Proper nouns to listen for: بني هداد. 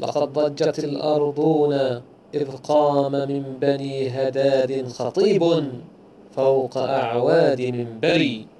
لقد ضجت الأرضون إذ قام من بني هداد خطيب فوق أعواد منبري.